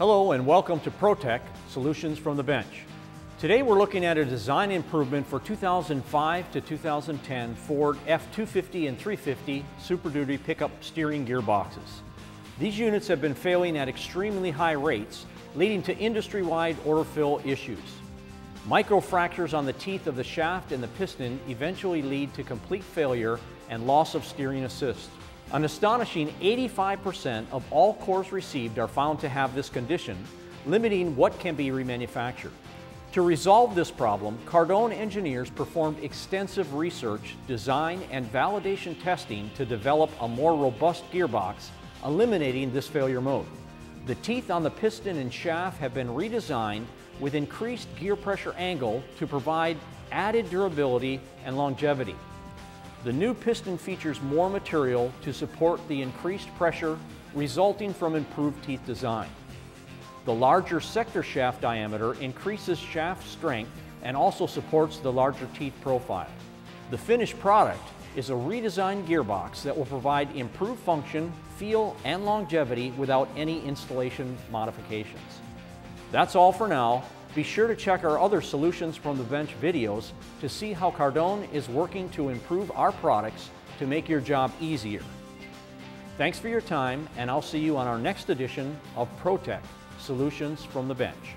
Hello and welcome to ProTech, Solutions from the Bench. Today we're looking at a design improvement for 2005 to 2010 Ford F-250 and 350 Super Duty pickup steering gearboxes. These units have been failing at extremely high rates, leading to industry-wide order fill issues. Microfractures on the teeth of the shaft and the piston eventually lead to complete failure and loss of steering assist. An astonishing 85% of all cores received are found to have this condition, limiting what can be remanufactured. To resolve this problem, Cardone engineers performed extensive research, design, and validation testing to develop a more robust gearbox, eliminating this failure mode. The teeth on the piston and shaft have been redesigned with increased gear pressure angle to provide added durability and longevity. The new piston features more material to support the increased pressure resulting from improved teeth design. The larger sector shaft diameter increases shaft strength and also supports the larger teeth profile. The finished product is a redesigned gearbox that will provide improved function, feel, and longevity without any installation modifications. That's all for now. Be sure to check our other Solutions from the Bench videos to see how Cardone is working to improve our products to make your job easier. Thanks for your time, and I'll see you on our next edition of ProTech, Solutions from the Bench.